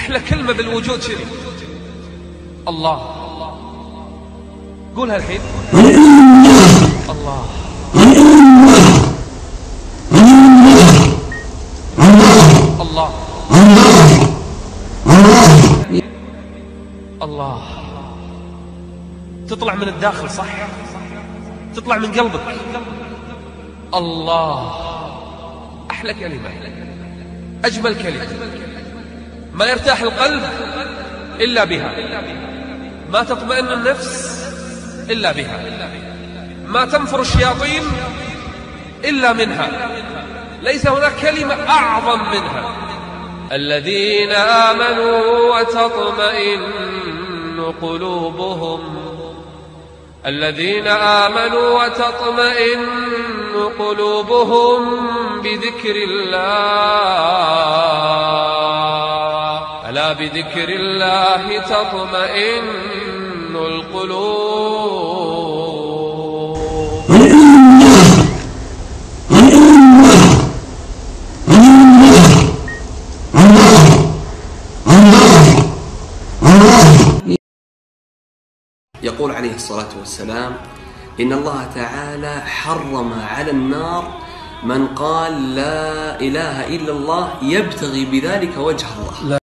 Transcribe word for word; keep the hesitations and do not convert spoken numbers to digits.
أحلى كلمة بالوجود شنو؟ الله. قولها الحين. الله. الله. الله. تطلع من الداخل صح؟ تطلع من قلبك. الله أحلى كلمة، أجمل كلمة، ما يرتاح القلب إلا بها، ما تطمئن النفس إلا بها، ما تنفر الشياطين إلا منها، ليس هناك كلمة أعظم منها. الذين آمنوا وتطمئن قلوبهم، الذين آمنوا وتطمئن قلوبهم بذكر الله، ألا بذكر الله تطمئن القلوب. يقول عليه الصلاة والسلام: إن الله تعالى حرم على النار من قال لا إله إلا الله يبتغي بذلك وجه الله.